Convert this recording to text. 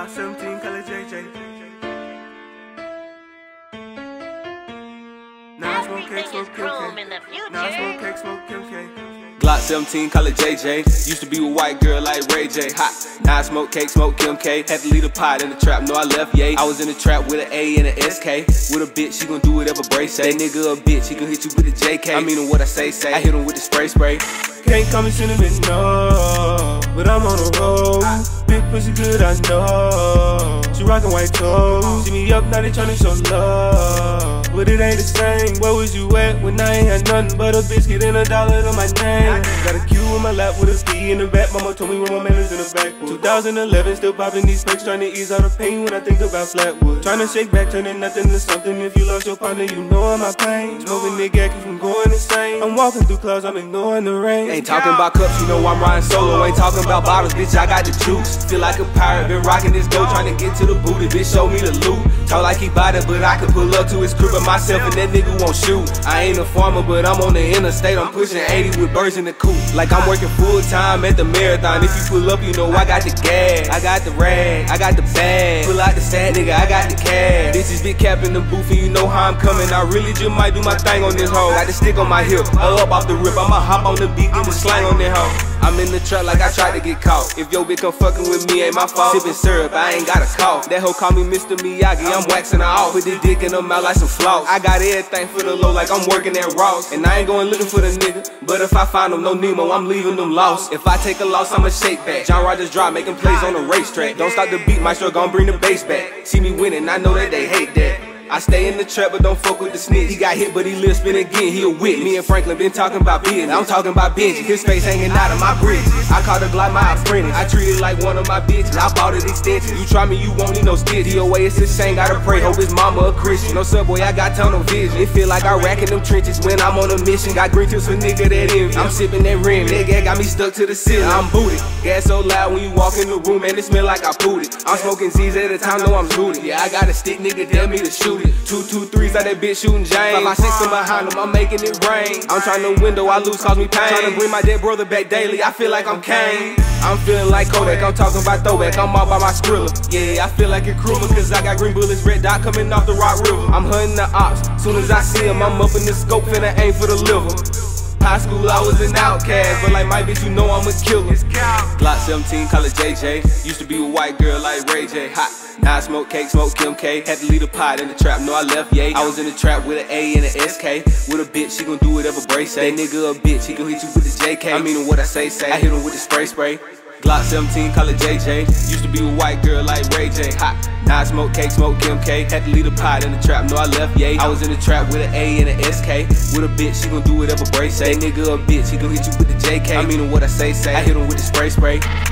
Black 17, Kelly JJ. Now smoke cake, smoke Kim K. Now smoke cake, smoke Kim K. Glock 17, call it JJ. Used to be with white girl like Ray J. Hot. Now I smoke cake, smoke Kim K. Had to leave the pot in the trap, no I left, yay. I was in the trap with an A and an SK. With a bitch, she gon' do whatever Bray say. That nigga a bitch, he gon' hit you with a JK. I mean what I say. I hit him with the spray. Can't call me cinnamon, no. But I'm on the road. Big pussy good, I know. She rockin' white toes. See me up, now they tryna show love. But it ain't the same. Where was you at when I ain't had nothing but a biscuit and $1 on my name? Got a Q in my lap with a ski in the back. Mama told me where my man is in the back. 2011, still popping these specs, trying to ease out the pain when I think about Flatwood. Trying to shake back, turning nothing to something. If you lost your partner, you know my pain. Smoking nigga, keep from going insane. I'm walking through clouds, I'm ignoring the rain. Ain't talking about cups, you know I'm riding solo. Ain't talking about bottles, bitch, I got the juice. Feel like a pirate, been rocking this dough, trying to get to the booty. Bitch, show me the loot. Talk like he bought it, but I could pull up to his crib. Myself and that nigga won't shoot. I ain't a farmer, but I'm on the interstate. I'm pushing 80 with birds in the coop. Like I'm working full time at the marathon. If you pull up, you know I got the gas, I got the rag, I got the bag. Pull out the sack, nigga, I got the cash. This is big cap in the booth, and you know how I'm coming. I really just might do my thing on this hoe. Got the stick on my hip, up off the rip. I'ma hop on the beat, get the slang on that hoe. I'm in the truck like I tried to get caught. If yo bitch come fucking with me, ain't my fault. Sippin' syrup, I ain't got a cough. That hoe call me Mr. Miyagi, I'm waxing her off. Put this dick in her mouth like some floss. I got everything for the low like I'm working at Ross. And I ain't going looking for the nigga, but if I find them, no Nemo, I'm leaving them lost. If I take a loss, I'ma shake back. John Rogers drive, making plays on the racetrack. Don't stop the beat, my truck gon' bring the bass back. See me winning, I know that they hate that. I stay in the trap, but don't fuck with the snitch. He got hit, but he live spin again, he a witness. Me and Franklin been talking about business. I'm talking about Benji, his face hanging out of my bridges. I call the Glock my apprentice. I treat it like one of my bitches. I bought it extension. You try me, you won't need no stitch. DOA, it's a shame, gotta pray. Hope his mama a Christian. No subway, I got tunnel vision. It feel like I racking them trenches when I'm on a mission. Got green tips for nigga that envy. I'm sipping that rim, that gas got me stuck to the ceiling. I'm booted. Gas so loud when you walk in the room, man, it smell like I booted. I'm smoking Z's at a time, no I'm zooted. Yeah, I got a stick, nigga, tell me to shoot. 2 2 3s out that bitch shooting James. 5 6 from behind him, I'm making it rain. I'm trying to window, I lose, cause me pain. Trying to bring my dead brother back daily, I feel like I'm Kane. I'm feeling like Kodak, I'm talking about throwback. I'm all by my Skrilla, yeah, I feel like a Kruma. Cause I got green bullets, red dot coming off the Rock River. I'm hunting the ops, soon as I see him I'm up in the scope, finna aim for the liver. High school, I was an outcast, but like my bitch, you know I'm a killer. Glock 17, call it JJ. Used to be with white girl like Ray J. Hot. Now I smoke cake, smoke Kim K. Had to leave the pot in the trap, no I left, yay. I was in the trap with an A and an SK. With a bitch, she gon' do whatever Bray say. That nigga a bitch, he gon' hit you with the JK. I mean what I say. I hit him with the spray. Glock 17, call it JJ. Used to be with white girl like Ray J. Hot. Now I smoke cake, smoke Kim K. Had to leave the pot in the trap, no I left, yay. I was in the trap with an A and an SK. With a bitch, she gon' do whatever Bray say. That nigga a bitch, he gon' hit you with the JK. I mean what I say. I hit him with the spray.